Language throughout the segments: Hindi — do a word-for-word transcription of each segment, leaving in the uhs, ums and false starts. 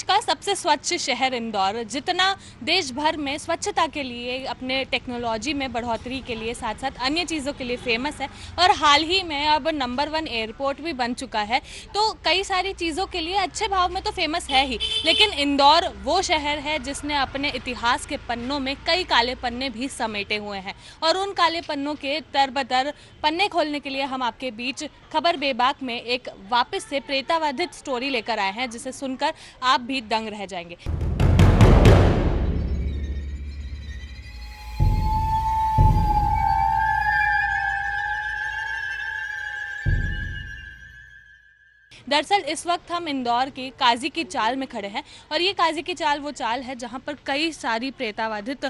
देश का सबसे स्वच्छ शहर इंदौर जितना देश भर में स्वच्छता के लिए, अपने टेक्नोलॉजी में बढ़ोतरी के लिए, साथ साथ अन्य चीज़ों के लिए फेमस है और हाल ही में अब नंबर वन एयरपोर्ट भी बन चुका है। तो कई सारी चीज़ों के लिए अच्छे भाव में तो फेमस है ही, लेकिन इंदौर वो शहर है जिसने अपने इतिहास के पन्नों में कई काले पन्ने भी समेटे हुए हैं और उन काले पन्नों के दर-बदर पन्ने खोलने के लिए हम आपके बीच खबर बेबाक में एक वापस से प्रेतावाधित स्टोरी लेकर आए हैं, जिसे सुनकर आप भी दंग रह जाएंगे। दरअसल इस वक्त हम इंदौर के काजी की चाल में खड़े हैं और ये काजी की चाल वो चाल है जहाँ पर कई सारी प्रेतावाधित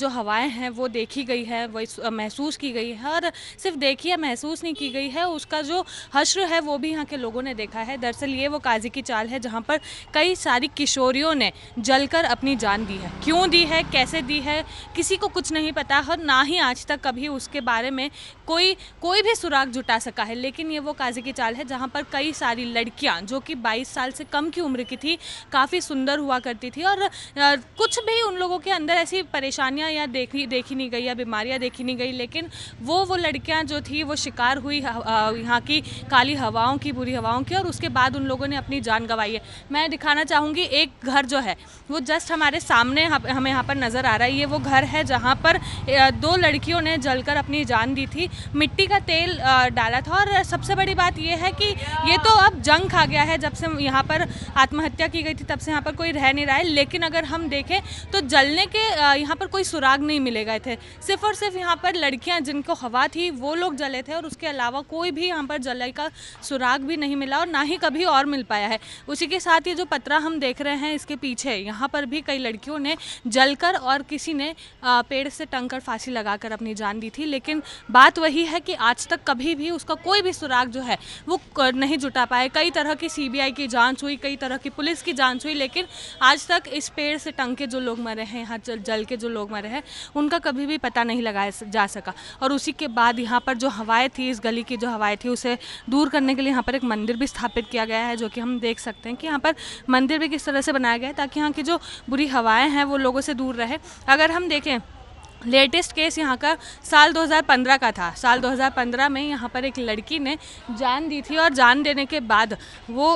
जो हवाएं हैं वो देखी गई है, वो महसूस की गई है और सिर्फ देखी है, महसूस नहीं की गई है, उसका जो हश्र है वो भी यहाँ के लोगों ने देखा है। दरअसल ये वो काजी की चाल है जहाँ पर कई सारी किशोरियों ने जलकर अपनी जान दी है। क्यों दी है, कैसे दी है, किसी को कुछ नहीं पता और ना ही आज तक कभी उसके बारे में कोई कोई भी सुराग जुटा सका है। लेकिन ये वो काजी की चाल है जहाँ पर कई सारी लड़कियाँ जो कि बाईस साल से कम की उम्र की थी, काफ़ी सुंदर हुआ करती थी और कुछ भी उन लोगों के अंदर ऐसी परेशानियाँ या देखी देखी नहीं गई या बीमारियाँ देखी नहीं गई, लेकिन वो वो लड़कियाँ जो थी वो शिकार हुई यहाँ की काली हवाओं की, बुरी हवाओं की और उसके बाद उन लोगों ने अपनी जान गंवाई है। मैं दिखाना चाहूँगी एक घर जो है वो जस्ट हमारे सामने हमें यहाँ पर नज़र आ रहा है। ये वो घर है जहाँ पर दो लड़कियों ने जलकर अपनी जान दी थी, मिट्टी का तेल डाला था और सबसे बड़ी बात यह है कि ये तो अब जंग खा गया है। जब से यहाँ पर आत्महत्या की गई थी तब से यहाँ पर कोई रह नहीं रहा है, लेकिन अगर हम देखें तो जलने के यहाँ पर कोई सुराग नहीं मिले गए थे। सिर्फ और सिर्फ यहाँ पर लड़कियाँ जिनको हवा थी वो लोग जले थे और उसके अलावा कोई भी यहाँ पर जलने का सुराग भी नहीं मिला और ना ही कभी और मिल पाया है। उसी के साथ ये जो पतरा हम देख रहे हैं इसके पीछे, यहाँ पर भी कई लड़कियों ने जलकर और किसी ने पेड़ से टंग कर फांसी लगाकर अपनी जान दी थी, लेकिन बात वही है कि आज तक कभी भी उसका कोई भी सुराग जो है वो नहीं जुटा पाए। कई तरह की सीबीआई की जांच हुई, कई तरह की पुलिस की जांच हुई, लेकिन आज तक इस पेड़ से टंग के जो लोग मरे हैं, यहाँ जल के जो लोग मरे हैं, उनका कभी भी पता नहीं लगाया जा सका। और उसी के बाद यहाँ पर जो हवाएं थी, इस गली की जो हवाएं थी उसे दूर करने के लिए यहाँ पर एक मंदिर भी स्थापित किया गया है, जो कि हम देख सकते हैं कि यहाँ पर मंदिर भी किस तरह से बनाया गया है ताकि यहाँ की जो बुरी हवाएँ हैं वो लोगों से दूर रहे। अगर हम देखें लेटेस्ट केस यहाँ का साल दो हज़ार पंद्रह का था। साल दो हज़ार पंद्रह में यहाँ पर एक लड़की ने जान दी थी और जान देने के बाद वो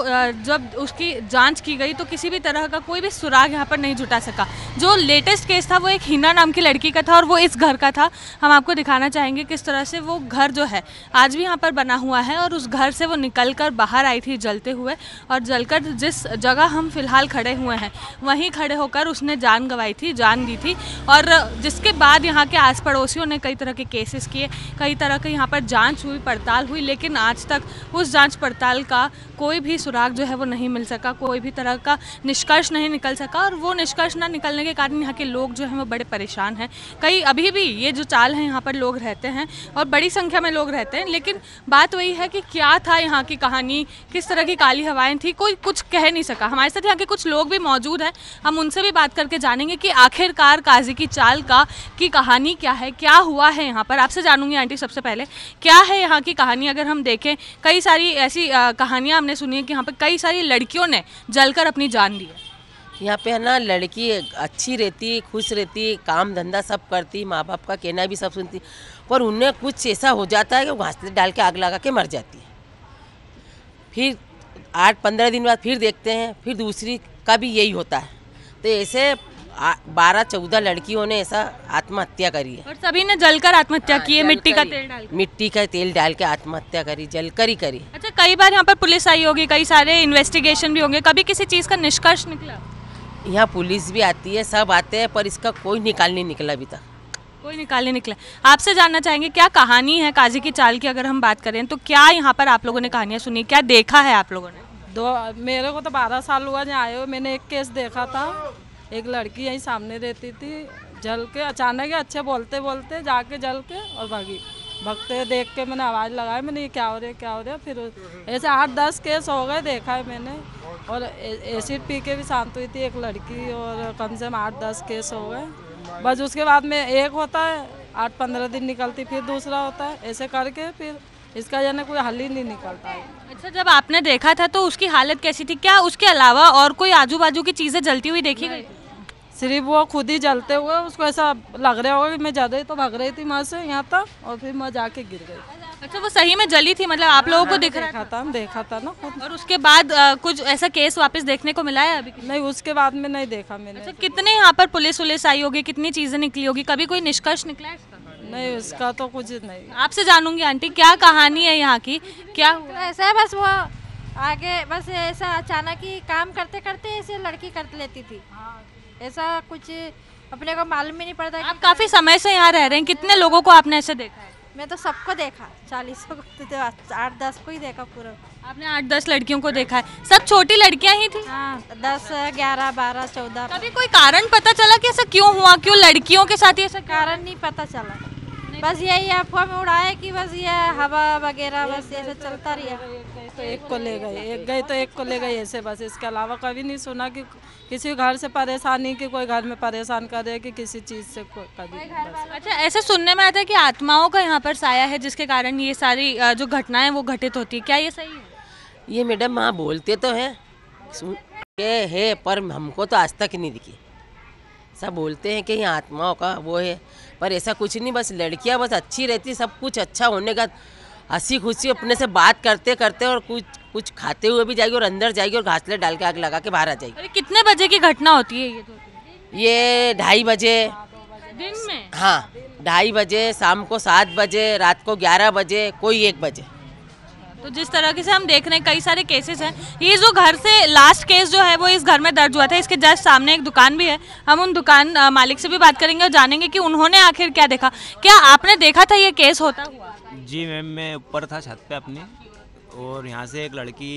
जब उसकी जांच की गई तो किसी भी तरह का कोई भी सुराग यहाँ पर नहीं जुटा सका। जो लेटेस्ट केस था वो एक हिना नाम की लड़की का था और वो इस घर का था। हम आपको दिखाना चाहेंगे किस तरह से वो घर जो है आज भी यहाँ पर बना हुआ है और उस घर से वो निकल कर बाहर आई थी जलते हुए और जलकर जिस जगह हम फिलहाल खड़े हुए हैं वहीं खड़े होकर उसने जान गंवाई थी, जान दी थी। और जिसके बाद यहाँ के आस पड़ोसियों ने कई तरह के केसेस किए, कई तरह के यहाँ पर जांच हुई, पड़ताल हुई, लेकिन आज तक उस जांच पड़ताल का कोई भी सुराग जो है वो नहीं मिल सका, कोई भी तरह का निष्कर्ष नहीं निकल सका। और वो निष्कर्ष ना निकलने के कारण यहाँ के लोग जो हैं वो बड़े परेशान हैं। कई अभी भी ये जो चाल है यहाँ पर लोग रहते हैं और बड़ी संख्या में लोग रहते हैं, लेकिन बात वही है कि क्या था यहाँ की कहानी, किस तरह की काली हवाएँ थी, कोई कुछ कह नहीं सका। हमारे साथ यहाँ के कुछ लोग भी मौजूद हैं, हम उनसे भी बात करके जानेंगे कि आखिरकार काजी की चाल का की कहानी क्या है, क्या हुआ है यहाँ पर। आपसे जानूंगी आंटी सबसे पहले क्या है यहाँ की कहानी। अगर हम देखें कई सारी ऐसी कहानियाँ हमने सुनी है कि यहाँ पर कई सारी लड़कियों ने जलकर अपनी जान दी है। यहाँ पे है ना, लड़की अच्छी रहती, खुश रहती, काम धंधा सब करती, माँ बाप का कहना भी सब सुनती, पर उन्हें कुछ ऐसा हो जाता है कि घासलेट डाल के आग लगा के मर जाती है। फिर आठ पंद्रह दिन बाद फिर देखते हैं, फिर दूसरी का भी यही होता है। तो ऐसे बारह चौदह लड़कियों ने ऐसा आत्महत्या करी है और सभी ने जलकर आत्महत्या की है, मिट्टी का तेल डाल मिट्टी का तेल डाल के आत्महत्या करी, जलकर ही करी। अच्छा, कई बार यहाँ पर पुलिस आई होगी, कई सारे इन्वेस्टिगेशन भी होंगे, कभी किसी चीज़ का निष्कर्ष निकला? यहाँ पुलिस भी आती है, सब आते हैं, पर इसका कोई निकाल नहीं निकला अभी तक, कोई निकाल नहीं निकला। आपसे जानना चाहेंगे क्या कहानी है काजी की चाल की। अगर हम बात करें तो क्या यहाँ पर आप लोगों ने कहानियाँ सुनी, क्या देखा है आप लोगों ने? दो मेरे को तो बारह साल हुआ जहाँ आए हुए, मैंने एक केस देखा था, एक लड़की यहीं सामने रहती थी, जल के अचानक अच्छे बोलते बोलते जाके जल के और भागी। भगते देख के मैंने आवाज़ लगाई, मैंने ये क्या हो रहा है क्या हो रहा है। फिर ऐसे आठ दस केस हो गए देखा है मैंने। और एसिड पी के भी शांत हुई थी एक लड़की, और कम से कम आठ दस केस हो गए। बस उसके बाद में एक होता है, आठ पंद्रह दिन निकलती, फिर दूसरा होता है, ऐसे करके फिर इसका यानी कोई हल ही नहीं निकलता है। अच्छा, जब आपने देखा था तो उसकी हालत कैसी थी? क्या उसके अलावा और कोई आजू बाजू की चीज़ें जलती हुई देखी गई? सिर्फ वो खुद ही जलते हुए, उसको ऐसा लग रहा होगा कि मैं ज़्यादा ही तो भाग रही थी वहाँ से यहाँ तक और फिर मैं जाके गिर गई। अच्छा, वो सही में जली थी? मतलब आप लोगों को दिख रहा था? देखा था ना। और उसके बाद आ, कुछ ऐसा केस वापस देखने को मिला है अभी? नहीं, उसके बाद में नहीं देखा मैंने। अच्छा, कितने यहाँ पर पुलिस उलिस आई होगी, कितनी चीजें निकली होगी, कभी कोई निष्कर्ष निकला है इसका? नहीं, उसका तो कुछ नहीं। आपसे जानूंगी आंटी, क्या कहानी है यहाँ की, क्या हुआ? ऐसा है बस वो आगे बस ऐसा अचानक ही काम करते करते ऐसे लड़की कर लेती थी, ऐसा कुछ अपने को मालूम ही नहीं पड़ता। आप काफी समय से यहाँ रह रहे हैं, कितने लोगों को आपने ऐसे देखा है? मैं तो सबको देखा, चालीस आठ दस को ही देखा पूरा। आपने आठ दस लड़कियों को देखा है? सब छोटी लड़कियां ही थी? हाँ, दस ग्यारह बारह चौदह। कभी कोई कारण पता चला कि ऐसा क्यों हुआ, क्यों लड़कियों के साथ ऐसा? कारण नहीं पता चला, बस यही अफवाह में उड़ाया कि बस ये हवा वगैरह बस ऐसा चलता रहा। तो एक को ले गए, एक गए तो एक को ले गए ऐसे बस, इसके अलावा कभी नहीं सुना कि किसी घर से परेशानी, कि कोई घर में परेशान कर रहे, कि किसी चीज़ से कभी। अच्छा, ऐसा सुनने में आता है कि आत्माओं का यहाँ पर साया है जिसके कारण ये सारी जो घटनाएं वो घटित होती है, क्या ये सही है? ये मैडम हाँ बोलते तो है ये है, पर हमको तो आज तक नहीं दिखी। सब बोलते हैं कि यहाँ आत्माओं का वो है, पर ऐसा कुछ नहीं। बस लड़कियाँ बस अच्छी रहती, सब कुछ अच्छा होने का, हंसी खुशी अपने से बात करते करते और कुछ कुछ खाते हुए भी जाएगी और अंदर जाएगी और घासले डाल के आग लगा के बाहर आ जाएगी। अरे कितने बजे की घटना होती है ये? तो ये ढाई बजे दिन में? हाँ, ढाई बजे, शाम को सात बजे, रात को ग्यारह बजे, कोई एक बजे। तो जिस तरीके से हम देख रहे हैं कई सारे केसेस हैं। ये जो घर से लास्ट केस जो है वो इस घर में दर्ज हुआ था, इसके जस्ट सामने एक दुकान भी है। हम उन दुकान मालिक से भी बात करेंगे और जानेंगे कि उन्होंने आखिर क्या देखा। क्या आपने देखा था ये केस होता हुआ? जी मैम, मैं ऊपर था छत पे अपने, और यहाँ से एक लड़की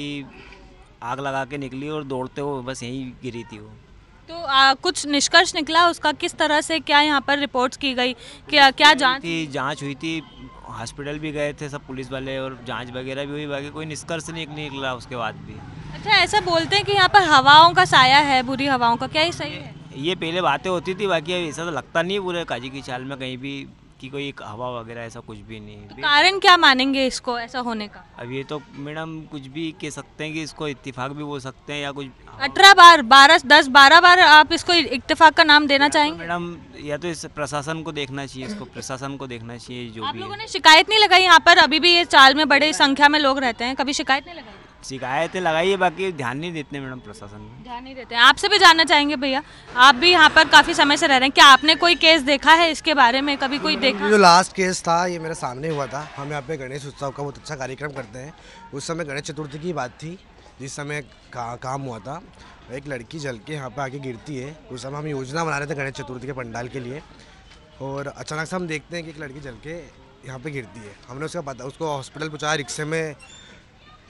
आग लगा के निकली और दौड़ते हुए बस यहीं गिरी थी वो। तो आ, कुछ निष्कर्ष निकला उसका किस तरह से? क्या यहाँ पर रिपोर्ट की गई? क्या क्या जाँच थी? जाँच हुई थी, हॉस्पिटल भी गए थे सब पुलिस वाले और जांच वगैरह भी हुई, बाकी कोई निष्कर्ष नहीं निकला उसके बाद भी। अच्छा, ऐसा बोलते हैं कि यहाँ पर हवाओं का साया है, बुरी हवाओं का, क्या ये सही है? ये पहले बातें होती थी, बाकी ऐसा तो लगता नहीं पूरे काजी की चाल में कहीं भी कि कोई हवा वगैरह ऐसा कुछ भी नहीं। तो कारण क्या मानेंगे इसको ऐसा होने का? अब ये तो मैडम कुछ भी कह सकते हैं कि इसको इत्तेफाक भी बोल सकते हैं या कुछ। अठारह बार बारह दस बारह बार आप इसको इत्तेफाक का नाम देना चाहेंगे? मैडम या तो इस प्रशासन को देखना चाहिए, इसको प्रशासन को देखना चाहिए। जो आप लोगों ने शिकायत नहीं लगाई? यहाँ पर अभी भी ये चाल में बड़े संख्या में लोग रहते हैं, कभी शिकायत नहीं लगाई? शिकायतें लगाई है, बाकी ध्यान नहीं देते मैडम, प्रशासन ध्यान नहीं देते। आपसे भी जानना चाहेंगे भैया, आप भी यहाँ पर काफी समय से रह रहे हैं, क्या आपने कोई केस देखा है इसके बारे में? कभी कोई देखा? जो लास्ट केस था ये मेरे सामने हुआ था। हम यहाँ पे गणेश उत्सव का बहुत अच्छा कार्यक्रम करते हैं, उस समय गणेश चतुर्थी की बात थी जिस समय का, काम हुआ था। एक लड़की जल के यहाँ पे आके गिरती है। उस समय हम योजना बना रहे थे गणेश चतुर्थी के पंडाल के लिए, और अचानक से हम देखते हैं कि एक लड़की जल के यहाँ पे गिरती है। हमने उसका पता उसको हॉस्पिटल पहुँचाया, रिक्शे में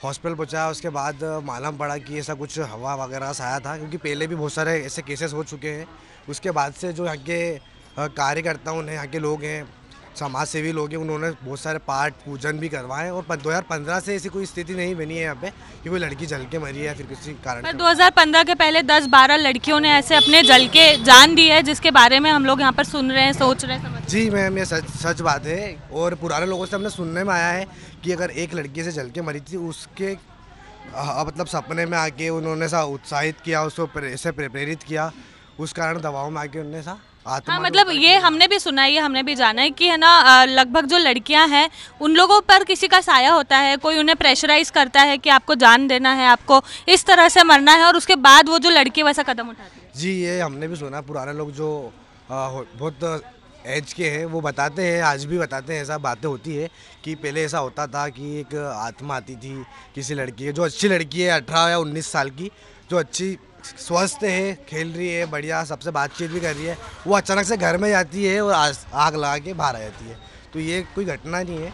हॉस्पिटल पहुंचाया। उसके बाद मालूम पड़ा कि ऐसा कुछ हवा वगैरह साया था, क्योंकि पहले भी बहुत सारे ऐसे केसेस हो चुके हैं। उसके बाद से जो यहाँ के कार्यकर्ता उन्हें यहाँ के लोग हैं, समाज सेवी लोग हैं, उन्होंने बहुत सारे पाठ पूजन भी करवाए और दो हज़ार पंद्रह से ऐसी कोई स्थिति नहीं बनी है यहाँ पे कि कोई लड़की जल के मरी है या फिर किसी कारण। दो हज़ार पंद्रह के पहले दस बारह लड़कियों ने ऐसे अपने जल के जान दी है, जिसके बारे में हम लोग यहाँ पर सुन रहे हैं, सोच रहे हैं। जी मैम, ये सच सच बात है, और पुराने लोगों से हमने सुनने में आया है कि अगर एक लड़की से जल के मरी थी, उसके मतलब सपने में आके उन्होंने सा उत्साहित किया, उसको ऐसे प्रेरित किया, उस कारण दवाओं में आके उन्होंने सा आत्मा। हाँ, मतलब ये हमने भी सुना है, ये हमने भी जाना है कि है ना, लगभग जो लड़कियां हैं उन लोगों पर किसी का साया होता है, कोई उन्हें प्रेशराइज करता है कि आपको जान देना है, आपको इस तरह से मरना है, और उसके बाद वो जो लड़की वैसा कदम उठाती है। जी, ये हमने भी सुना। पुराने लोग जो बहुत एज के हैं वो बताते हैं, आज भी बताते हैं, ऐसा बातें होती है कि पहले ऐसा होता था कि एक आत्मा आती थी किसी लड़की की, जो अच्छी लड़की है अठारह या उन्नीस साल की, जो अच्छी स्वस्थ है, खेल रही है, बढ़िया सबसे बातचीत भी कर रही है, वो अचानक से घर में जाती है और आग लगा के बाहर आ जाती है। तो ये कोई घटना नहीं है,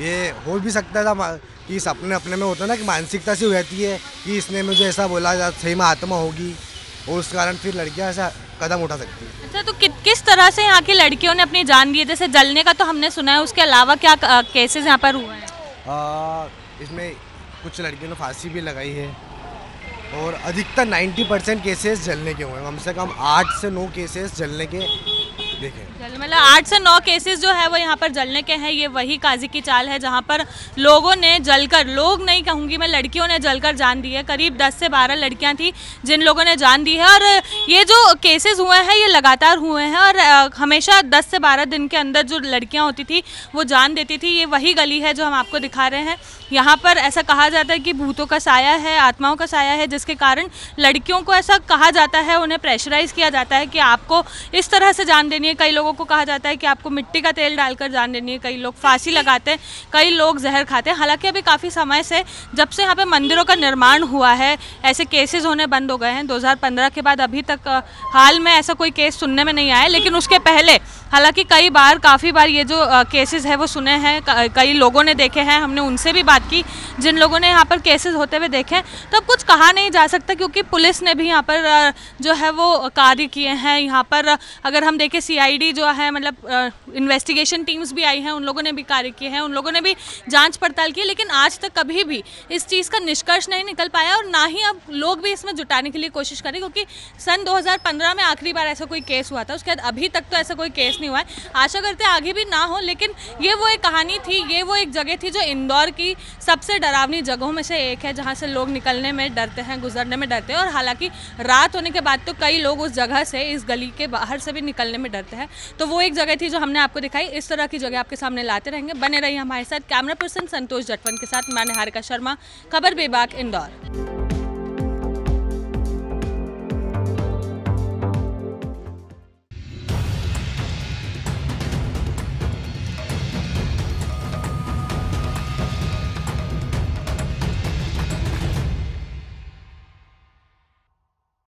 ये हो भी सकता था कि सपने अपने में होता है ना, कि मानसिकता सी हो जाती है कि इसने मुझे ऐसा बोला, सही में आत्मा होगी, और उस कारण फिर लड़कियाँ ऐसा कदम उठा सकती है। अच्छा, तो कि, किस तरह से यहाँ की लड़कियों ने अपनी जान दी? जैसे जलने का तो हमने सुना है, उसके अलावा क्या केसेस यहाँ पर हुए हैं? इसमें कुछ लड़कियों ने फांसी भी लगाई है, और अधिकतर नब्बे परसेंट केसेस जलने के हुए हैं। कम से कम आठ से नौ केसेस जलने के देखें। मतलब आठ से नौ केसेस जो है वो यहाँ पर जलने के हैं। ये वही काजी की चाल है जहाँ पर लोगों ने जलकर, लोग नहीं कहूँगी मैं, लड़कियों ने जलकर जान दी है। करीब दस से बारह लड़कियाँ थी जिन लोगों ने जान दी है। और ये जो केसेस हुए हैं ये लगातार हुए हैं और हमेशा दस से बारह दिन के अंदर जो लड़कियाँ होती थी वो जान देती थी। ये वही गली है जो हम आपको दिखा रहे हैं। यहाँ पर ऐसा कहा जाता है कि भूतों का साया है, आत्माओं का साया है, जिसके कारण लड़कियों को ऐसा कहा जाता है, उन्हें प्रेशराइज़ किया जाता है कि आपको इस तरह से जान देनी है। कई लोगों को कहा जाता है कि आपको मिट्टी का तेल डालकर जान देनी है। कई लोग फांसी लगाते हैं, कई लोग जहर खाते हैं। हालांकि अभी काफ़ी समय से, जब से यहाँ पे मंदिरों का निर्माण हुआ है, ऐसे केसेस होने बंद हो गए हैं। दो हज़ार पंद्रह के बाद अभी तक हाल में ऐसा कोई केस सुनने में नहीं आया, लेकिन उसके पहले हालांकि कई बार काफ़ी बार ये जो केसेस है वो सुने हैं, कई लोगों ने देखे हैं। हमने उनसे भी बात की जिन लोगों ने यहाँ पर केसेस होते हुए देखे हैं, तो कुछ कहा नहीं जा सकता क्योंकि पुलिस ने भी यहाँ पर जो है वो कार्य किए हैं। यहाँ पर अगर हम देखें सीआईडी जो है, मतलब इन्वेस्टिगेशन टीम्स भी आई हैं, उन लोगों ने भी कार्य किए हैं, उन लोगों ने भी जांच पड़ताल की, लेकिन आज तक कभी भी इस चीज़ का निष्कर्ष नहीं निकल पाया और ना ही अब लोग भी इसमें जुटाने के लिए कोशिश करें, क्योंकि सन दो हज़ार पंद्रह में आखिरी बार ऐसा कोई केस हुआ था। उसके बाद अभी तक तो ऐसा कोई केस नहीं हुआ है। आशा करते आगे भी ना हो, लेकिन ये वो एक कहानी थी, ये वो एक जगह थी जो इंदौर की सबसे डरावनी जगहों में से एक है, जहाँ से लोग निकलने में डरते हैं, गुजरने में डरते हैं। और हालांकि रात होने के बाद तो कई लोग उस जगह से, इस गली के बाहर से भी निकलने में डरते हैं। तो वो एक जगह थी जो हमने आपको दिखाई। इस तरह की जगह आपके सामने लाते रहेंगे, बने रहिए हमारे साथ। कैमरा पर्सन संतोष जटवन के साथ मैं निहारिका शर्मा, खबर बेबाक, इंदौर।